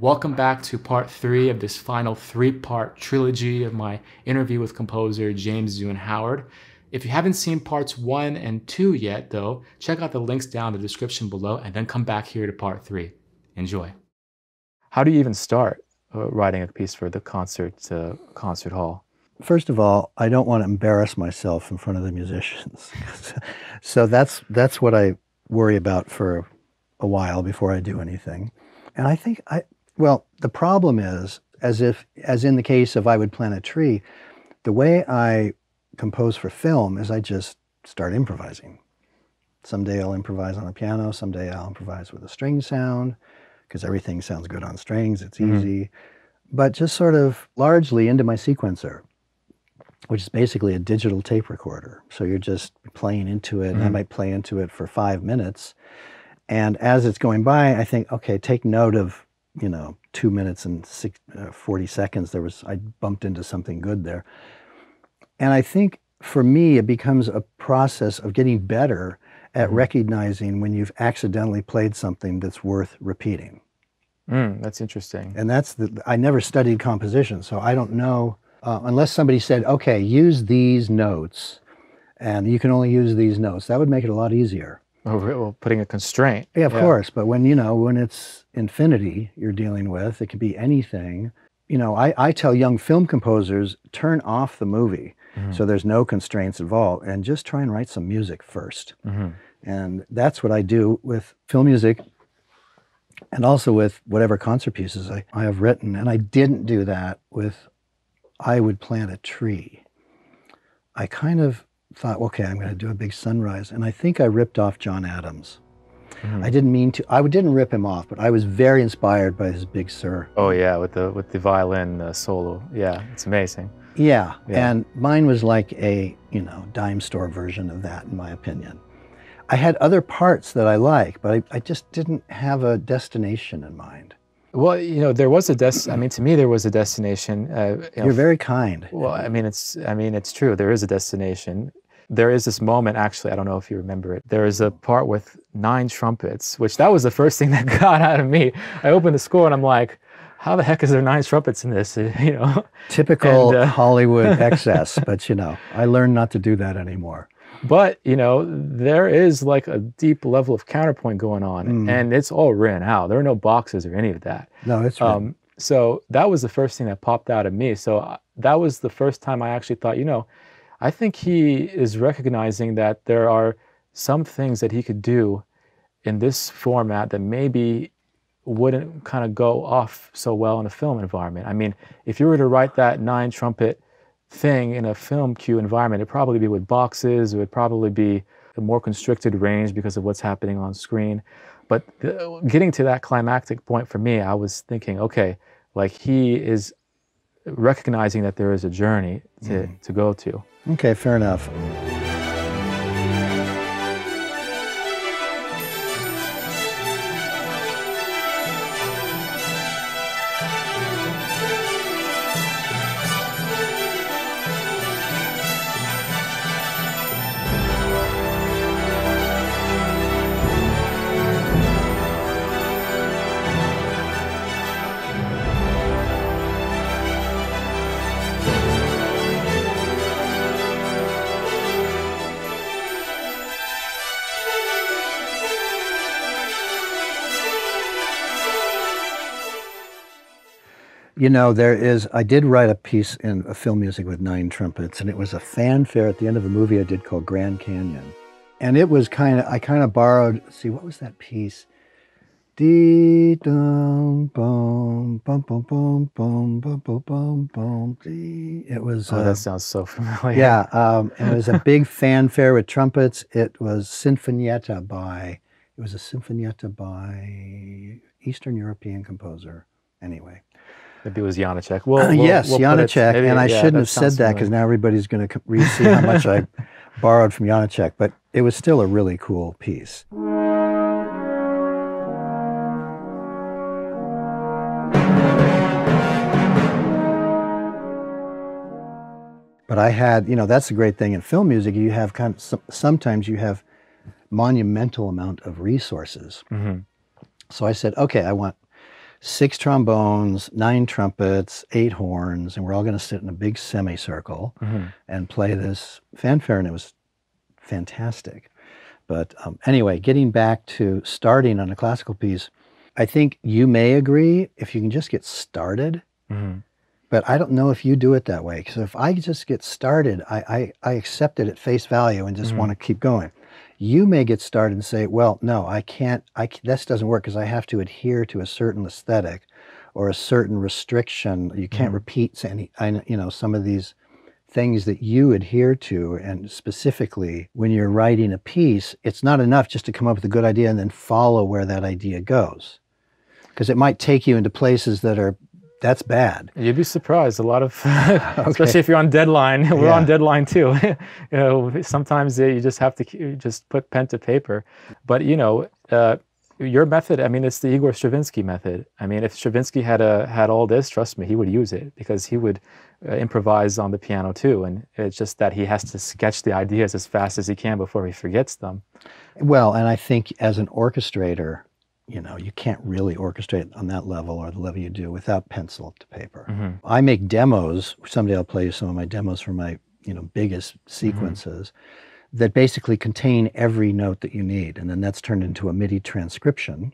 Welcome back to part three of this final three-part trilogy of my interview with composer James Newton Howard. If you haven't seen parts 1 and 2 yet, though, check out the links down in the description below and then come back here to part 3. Enjoy. How do you even start writing a piece for the concert hall? First of all, I don't want to embarrass myself in front of the musicians. So that's what I worry about for a while before I do anything. And I think well, the problem is, as in the case of I Would Plant a Tree, the way I compose for film is I just start improvising. Someday I'll improvise on a piano, someday I'll improvise with a string sound, because everything sounds good on strings, it's easy. But just sort of largely into my sequencer, which is basically a digital tape recorder. So you're just playing into it, and I might play into it for 5 minutes. And as it's going by, I think, okay, take note of, 2 minutes and 40 seconds. I bumped into something good there. And I think for me, it becomes a process of getting better at recognizing when you've accidentally played something that's worth repeating. That's interesting. And that's I never studied composition, so I don't know, unless somebody said, okay, use these notes, and you can only use these notes. That would make it a lot easier. Oh, well, putting a constraint. Yeah, of course. But when, when it's infinity you're dealing with, it could be anything. I tell young film composers, turn off the movie so there's no constraints involved, and just try and write some music first. And that's what I do with film music and also with whatever concert pieces I have written. And I didn't do that with I Would Plant a Tree. I kind of thought, okay, I'm going to do a big sunrise. And I think I ripped off John Adams. I didn't mean to. I didn't rip him off, but I was very inspired by his Big Sur. Oh yeah, with the violin solo. Yeah, it's amazing. Yeah, and mine was like a, dime store version of that, in my opinion. I had other parts that I like, but I just didn't have a destination in mind. Well, there was a to me, there was a destination. You're very kind. Well, it's true. There is a destination. There is this moment, actually, I don't know if you remember it. There is a part with 9 trumpets, which that was the first thing that got out of me. I opened the score and I'm like, how the heck is there 9 trumpets in this, Typical Hollywood excess, but I learned not to do that anymore. But, there is like a deep level of counterpoint going on, and it's all written out. There are no boxes or any of that. No, it's written. So that was the first thing that popped out at me. So that was the first time I actually thought, I think he is recognizing that there are some things that he could do in this format that maybe wouldn't kind of go off so well in a film environment. I mean, if you were to write that 9-trumpet thing in a film cue environment, it'd probably be with boxes, it would probably be a more constricted range because of what's happening on screen. But getting to that climactic point for me, I was thinking, okay, like he is recognizing that there is a journey to go to. Okay, fair enough. I did write a piece in film music with 9 trumpets, and it was a fanfare at the end of a movie I did called Grand Canyon. And it was I kind of borrowed, what was that piece? Dee-dum, bum, bum, bum, bum, bum, bum, bum, bum, dee. It was... Oh, that sounds so familiar. Yeah, it was a big fanfare with trumpets. It was a Sinfonietta by Eastern European composer, anyway. Maybe it was Janacek. Yes, Janacek, and I shouldn't have said that because now everybody's going to see how much I borrowed from Janacek, but it was still a really cool piece. But I had, that's the great thing in film music, you have sometimes you have monumental amount of resources. So I said, okay, I want 6 trombones, 9 trumpets, 8 horns, and we're all going to sit in a big semicircle and play this fanfare, and it was fantastic. But anyway, getting back to starting on a classical piece, I think you may agree if you can just get started, but I don't know if you do it that way. Because if I just get started, I accept it at face value and just want to keep going. You may get started and say, well, no, I can't, this doesn't work because I have to adhere to a certain aesthetic or a certain restriction. You can't repeat any, you know, some of these things that you adhere to. And specifically when you're writing a piece, it's not enough just to come up with a good idea and then follow where that idea goes, because it might take you into places that are, that's bad. You'd be surprised. A lot of, especially if you're on deadline, we're on deadline too. You know, sometimes you just have to just put pen to paper. But you know, your method, I mean, it's the Igor Stravinsky method. I mean, if Stravinsky had all this, trust me, he would use it, because he would improvise on the piano too. And it's just that he has to sketch the ideas as fast as he can before he forgets them. Well, and I think as an orchestrator, you know, you can't really orchestrate on that level or the level you do without pencil to paper. I make demos. Someday I'll play you some of my demos for my, you know, biggest sequences that basically contain every note that you need. And then that's turned into a MIDI transcription,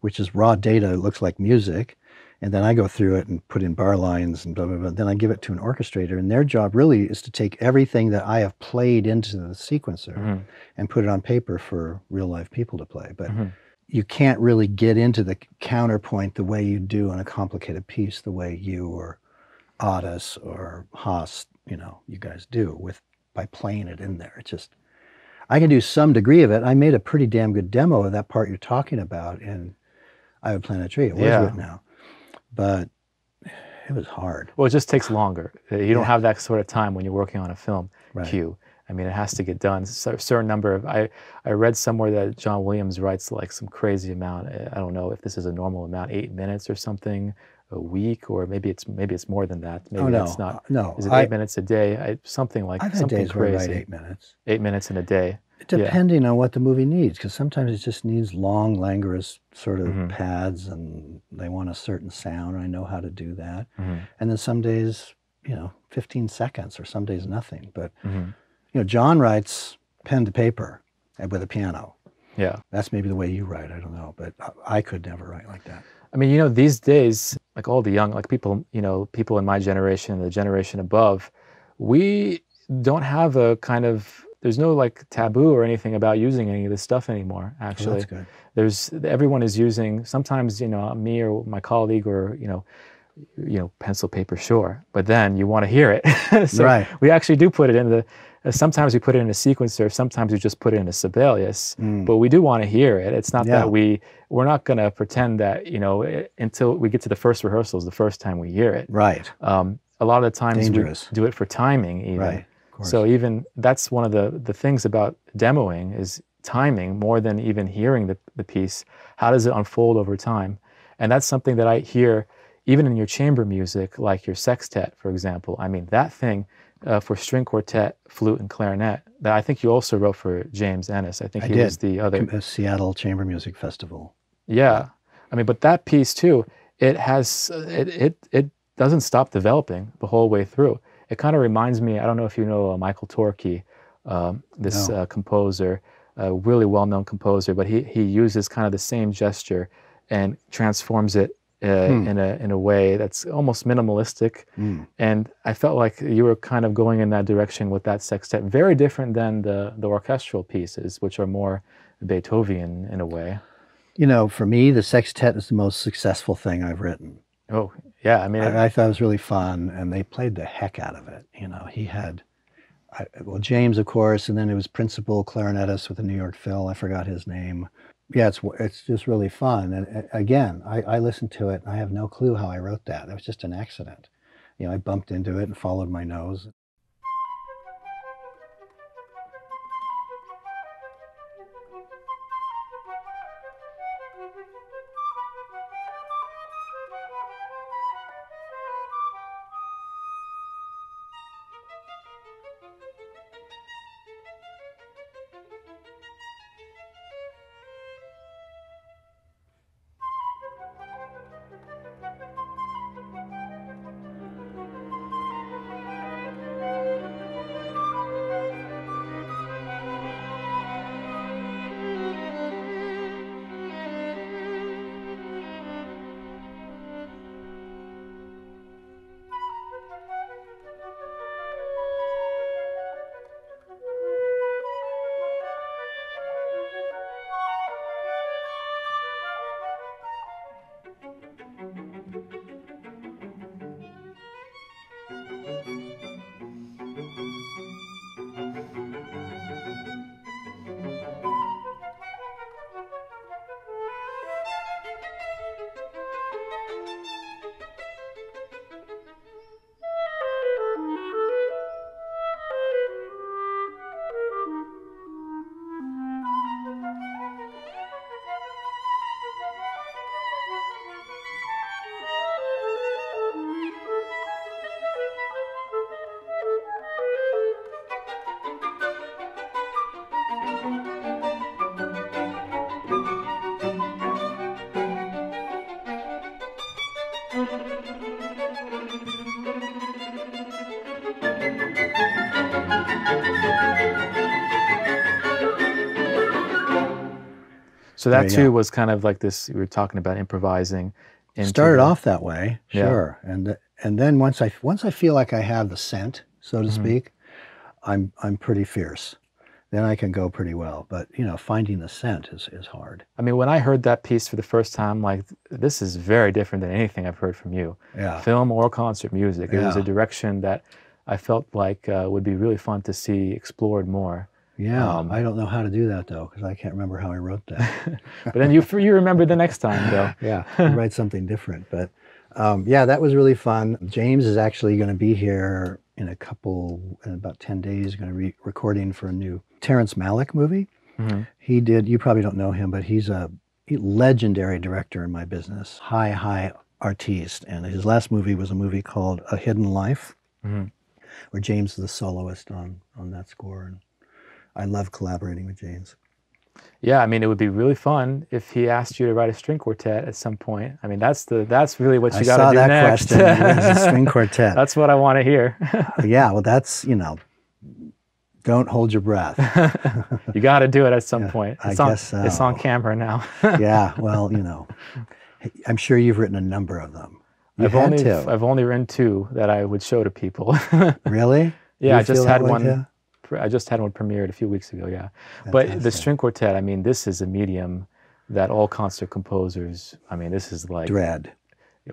which is raw data. It looks like music. And then I go through it and put in bar lines and blah, blah, blah. Then I give it to an orchestrator, and their job really is to take everything that I have played into the sequencer and put it on paper for real live people to play. But you can't really get into the counterpoint the way you do on a complicated piece, the way you or Adams or Haas, you know, you guys do with by playing it in there. It's just, I can do some degree of it. I made a pretty damn good demo of that part you're talking about in I Would Plant a Tree. It was written now, but it was hard. Well, it just takes longer. You don't have that sort of time when you're working on a film cue. I mean, it has to get done. So a certain number of, I read somewhere that John Williams writes like some crazy amount. I don't know if this is a normal amount, 8 minutes or something a week, or maybe it's more than that. Maybe it's not. No, is it 8 minutes a day? Something like I've had something days crazy. Where I write 8 minutes. 8 minutes in a day. Depending on what the movie needs, because sometimes it just needs long, languorous sort of pads, and they want a certain sound. I know how to do that. And then some days, you know, 15 seconds, or some days nothing. But you know, John writes pen to paper with a piano. Yeah. That's maybe the way you write, I don't know, but I could never write like that. I mean, you know, these days, like all the young, like people, you know, people in my generation, the generation above, we don't have a kind of, there's no like taboo or anything about using any of this stuff anymore, actually. Oh, that's good. There's, everyone is using, sometimes, you know, me or my colleague or, you know, pencil, paper, sure, but then you want to hear it. So we actually do put it in the, sometimes we put it in a sequencer, sometimes we just put it in a Sibelius, but we do want to hear it. It's not that we're not going to pretend that, you know, until we get to the first rehearsals, the first time we hear it. Right. A lot of the times we do it for timing even. Right. Of course. So even, that's one of the things about demoing is timing more than even hearing the piece. How does it unfold over time? And that's something that I hear even in your chamber music, like your sextet, for example. I mean, that thing for string quartet, flute, and clarinet, that I think you also wrote for James Ennis. I think he was the other. Seattle Chamber Music Festival. Yeah. I mean, but that piece too, it has, it doesn't stop developing the whole way through. It kind of reminds me, I don't know if you know Michael Torke, this composer, a really well-known composer, but he uses kind of the same gesture and transforms it in a way that's almost minimalistic. And I felt like you were kind of going in that direction with that sextet, very different than the orchestral pieces, which are more Beethoven in a way. You know, for me, the sextet is the most successful thing I've written. Oh, yeah. I mean, I thought it was really fun, and they played the heck out of it. You know, he had, well, James, of course, and then it was principal clarinetist with the New York Phil. I forgot his name. Yeah, it's just really fun. And again, I listened to it and I have no clue how I wrote that. It was just an accident. You know, I bumped into it and followed my nose. So that too was kind of like this, we were talking about improvising. Started off that way, sure. Yeah. And then once I feel like I have the scent, so to speak, I'm pretty fierce. Then I can go pretty well. But you know, finding the scent is hard. I mean, when I heard that piece for the first time, like, this is very different than anything I've heard from you. Yeah. Film or concert music. It was a direction that I felt like would be really fun to see explored more. Yeah, I don't know how to do that, though, because I can't remember how I wrote that. But then you remember the next time, though. Yeah, I write something different. But yeah, that was really fun. James is actually going to be here in about 10 days, going to be recording for a new Terrence Malick movie. He did, you probably don't know him, but he's a legendary director in my business, high artiste. And his last movie was a movie called A Hidden Life, where James is the soloist on that score. And I love collaborating with James. Yeah, I mean, it would be really fun if he asked you to write a string quartet at some point. I mean, that's really what you got to do next. I saw that question. A string quartet. That's what I want to hear. Yeah, well, that's, you know, don't hold your breath. You got to do it at some point. I guess so. It's on camera now. Yeah, well, you know, I'm sure you've written a number of them. I've only written two that I would show to people. Really? Yeah, I just had one. Too? I just had one premiered a few weeks ago, yeah. Fantastic. But the string quartet, I mean, this is a medium that all concert composers, I mean, this is like... Dread.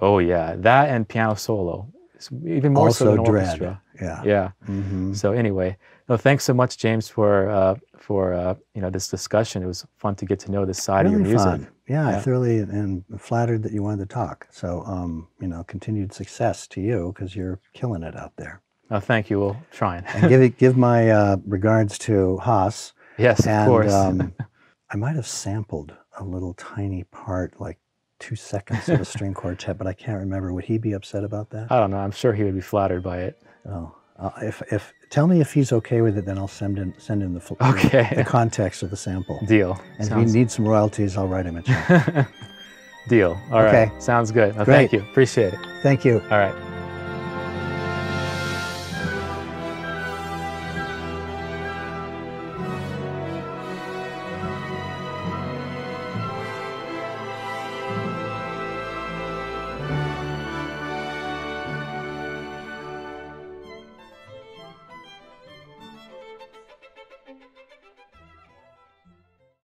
Oh, yeah. That and piano solo. It's even more also so than dread. Orchestra. Yeah. Yeah. So anyway, no, thanks so much, James, for you know, this discussion. It was fun to get to know this side of your music. Fun. Yeah, I thoroughly am flattered that you wanted to talk. So, you know, continued success to you, because you're killing it out there. Oh, thank you. We'll try. And give my regards to Haas. Yes, of course. I might have sampled a little tiny part, like 2 seconds of a string quartet, but I can't remember. Would he be upset about that? I don't know. I'm sure he would be flattered by it. Oh, if tell me if he's okay with it, then I'll send him the context of the sample. Deal. And if he needs some royalties, I'll write him a check. Deal. All right. Sounds good. Well, thank you. Appreciate it. Thank you. All right.